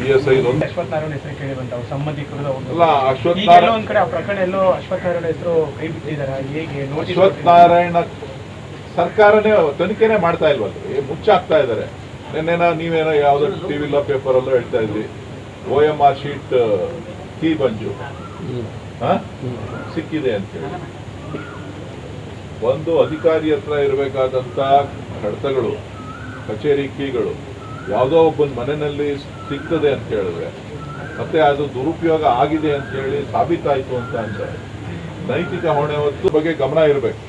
PSI ಇದೊಂದು ಅಶ್ವಥ್ ನಾರಾಯಣ ಹೆಸರು ಕೇಳಿ ಬಂತು ಸಂಬಂಧಿಕರ ಒಂದು ಅಲ್ಲ ಅಶ್ವಥ್ ನಾರಾಯಣ ಒಂದು ಕಡೆ ಆ ಪ್ರಕರಣ ಎಲ್ಲೋ ಅಶ್ವಥ್ ನಾರಾಯಣ ಹೆಸರು ಕೈ ಬಿಟ್ಟಿದ್ದಾರೆ ಹೇಗೆ ನೋಡಿ ಅಶ್ವಥ್ ನಾರಾಯಣ ಸರ್ಕಾರನೇ ತನಿಖೆನೇ ಮಾಡ್ತಾ ಇಲ್ವಲ್ರಿ ಮುಚ್ಚಾಕ್ತಾ ಇದ್ದಾರೆ ನಿನ್ನೇನೋ ನೀವೇನೋ ಯಾವುದೋ ಟಿವಿಲ್ಲ ಪೇಪರ್ ಅಲ್ಲೋ ಹೇಳ್ತಾ ಇದ್ರಿ OMR ಶೀಟ್ ಕೀ ಬಂಜು ಸಿಕ್ಕಿದೆ ಅಂತೇಳಿ ಒಂದು ಅಧಿಕಾರಿ ಹತ್ರ ಇರಬೇಕಾದಂಥ ಕಡತಗಳು ಕಚೇರಿ ಕೀಗಳು ಯಾವುದೋ ಒಬ್ಬನ ಮನೆಯಲ್ಲಿ ಸಿಗ್ತದೆ ಅಂತ ಹೇಳಿದ್ರೆ ಮತ್ತೆ ಅದು ದುರುಪಯೋಗ ಆಗಿದೆ ಅಂತ ಹೇಳಿ ಸಾಬೀತಾಯಿತು ಅಂತ ಅಂದರೆ ನೈತಿಕ ಹೊಣೆ ಹೊತ್ತು ಬಗ್ಗೆ ಗಮನ ಇರಬೇಕು.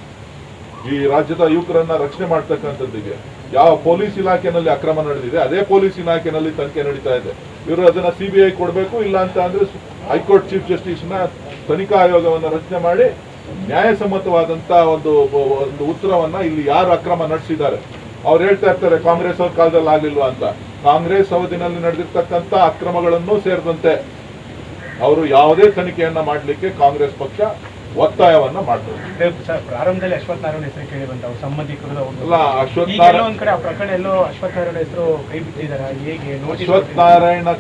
ಈ ರಾಜ್ಯದ ಯುವಕರನ್ನ ರಕ್ಷಣೆ ಮಾಡ್ತಕ್ಕಂಥದ್ದಿಗೆ ಯಾವ ಪೊಲೀಸ್ ಇಲಾಖೆಯಲ್ಲಿ ಅಕ್ರಮ ನಡೆದಿದೆ ಅದೇ ಪೊಲೀಸ್ ಇಲಾಖೆಯಲ್ಲಿ ತನಿಖೆ ನಡೀತಾ ಇದೆ. ಇವರು ಅದನ್ನ CBI ಕೊಡಬೇಕು, ಇಲ್ಲ ಅಂತ ಅಂದ್ರೆ ಹೈಕೋರ್ಟ್ ಚೀಫ್ ಜಸ್ಟಿಸ್ನ ತನಿಖಾ ಆಯೋಗವನ್ನು ರಚನೆ ಮಾಡಿ ನ್ಯಾಯಸಮ್ಮತವಾದಂಥ ಒಂದು ಉತ್ತರವನ್ನ ಇಲ್ಲಿ ಯಾರು ಅಕ್ರಮ ನಡೆಸಿದ್ದಾರೆ ಅವ್ರು ಹೇಳ್ತಾ ಇರ್ತಾರೆ ಕಾಂಗ್ರೆಸ್ ಅವ್ರ ಕಾಲದಲ್ಲಿ ಆಗಲಿಲ್ವಾ ಅಂತ. ಕಾಂಗ್ರೆಸ್ ಅವಧಿನಲ್ಲಿ ನಡೆದಿರ್ತಕ್ಕಂಥ ಅಕ್ರಮಗಳನ್ನು ಸೇರಿದಂತೆ ಅವರು ಯಾವುದೇ ತನಿಖೆಯನ್ನ ಮಾಡಲಿಕ್ಕೆ ಕಾಂಗ್ರೆಸ್ ಪಕ್ಷ ಒತ್ತಾಯವನ್ನ ಮಾಡ್ತಾರೆ. ಪ್ರಾರಂಭದಲ್ಲಿ ಅಶ್ವಥ್ ನಾರಾಯಣ ಹೆಸರು ಕೇಳಿ ಬಂತು ಸಂಬಂಧಿಕರ ಅಲ್ಲ ಅಶ್ವಥ್ ನಾರಾಯಣ ಒಂದು ಕಡೆ ಆ ಪ್ರಕರಣ ಎಲ್ಲೋ ಅಶ್ವಥ್ ನಾರಾಯಣ ಹೆಸರು ಕೈ ಬಿಟ್ಟಿದ್ದಾರೆ ಹೇಗೆ ನೋಡಿ ಅಶ್ವಥ್ ನಾರಾಯಣ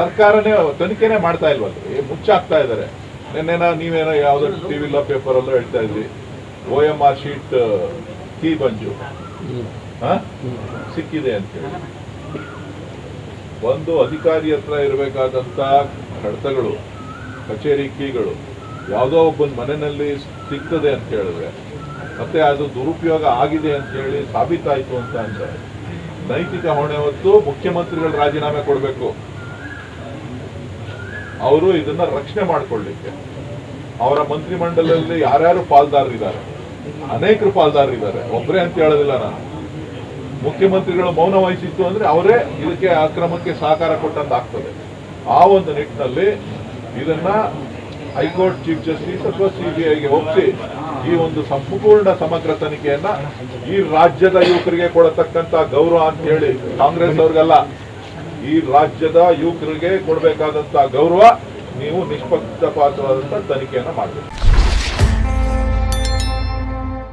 ಸರ್ಕಾರನೇ ತನಿಖೆನೇ ಮಾಡ್ತಾ ಇಲ್ವಲ್ರಿ ಮುಚ್ಚಾಕ್ತಾ ಇದ್ದಾರೆ. ನಿನ್ನೇನೋ ನೀವೇನೋ ಯಾವುದೋ ಟಿವಿಲ್ಲ ಪೇಪರ್ ಅಲ್ಲೋ ಹೇಳ್ತಾ ಇದ್ರಿ OMR ಶೀಟ್ ಕೀ ಬಂಜು ಸಿಕ್ಕಿದೆ ಅಂತೇಳಿ ಒಂದು ಅಧಿಕಾರಿ ಹತ್ರ ಇರಬೇಕಾದಂಥ ಕಡತಗಳು ಕಚೇರಿ ಕೀಗಳು ಯಾವುದೋ ಒಬ್ಬನ ಮನೆಯಲ್ಲಿ ಸಿಗ್ತದೆ ಅಂತ ಹೇಳಿದ್ರೆ ಮತ್ತೆ ಅದು ದುರುಪಯೋಗ ಆಗಿದೆ ಅಂತ ಹೇಳಿ ಸಾಬೀತಾಯಿತು ಅಂತ ಅಂದರೆ ನೈತಿಕ ಹೊಣೆ ಹೊತ್ತು ಮುಖ್ಯಮಂತ್ರಿಗಳು ರಾಜೀನಾಮೆ ಕೊಡಬೇಕು, ಅವರು ಇದನ್ನ ರಕ್ಷಣೆ ಮಾಡಿಕೊಳ್ಳಲಿಕ್ಕೆ. ಅವರ ಮಂತ್ರಿಮಂಡಲದಲ್ಲಿ ಯಾರ್ಯಾರು ಪಾಲ್ದಾರರಿದ್ದಾರೆ, ಅನೇಕರು ಪಾಲ್ದಾರರಿದ್ದಾರೆ, ಒಬ್ಬರೇ ಅಂತ ಹೇಳೋದಿಲ್ಲ ನಾನು. ಮುಖ್ಯಮಂತ್ರಿಗಳು ಮೌನ ವಹಿಸಿತ್ತು ಅಂದ್ರೆ ಅವರೇ ಇದಕ್ಕೆ ಅಕ್ರಮಕ್ಕೆ ಸಹಕಾರ ಕೊಟ್ಟಂತಾಗ್ತದೆ. ಆ ಒಂದು ನಿಟ್ಟಿನಲ್ಲಿ ಇದನ್ನ ಹೈಕೋರ್ಟ್ ಚೀಫ್ ಜಸ್ಟಿಸ್ ಅಥವಾ CBIಗೆ ಒಪ್ಪಿಸಿ ಈ ಒಂದು ಸಂಪೂರ್ಣ ಸಮಗ್ರ ತನಿಖೆಯನ್ನ ಈ ರಾಜ್ಯದ ಯುವಕರಿಗೆ ಕೊಡತಕ್ಕಂಥ ಗೌರವ ಅಂತ ಹೇಳಿ, ಕಾಂಗ್ರೆಸ್ ಅವ್ರಿಗಲ್ಲ, ಈ ರಾಜ್ಯದ ಯುವಕರಿಗೆ ಕೊಡಬೇಕಾದಂಥ ಗೌರವ ನೀವು ನಿಷ್ಪಕ್ಷಪಾತವಾದಂಥ ತನಿಖೆಯನ್ನು ಮಾಡಬೇಕು.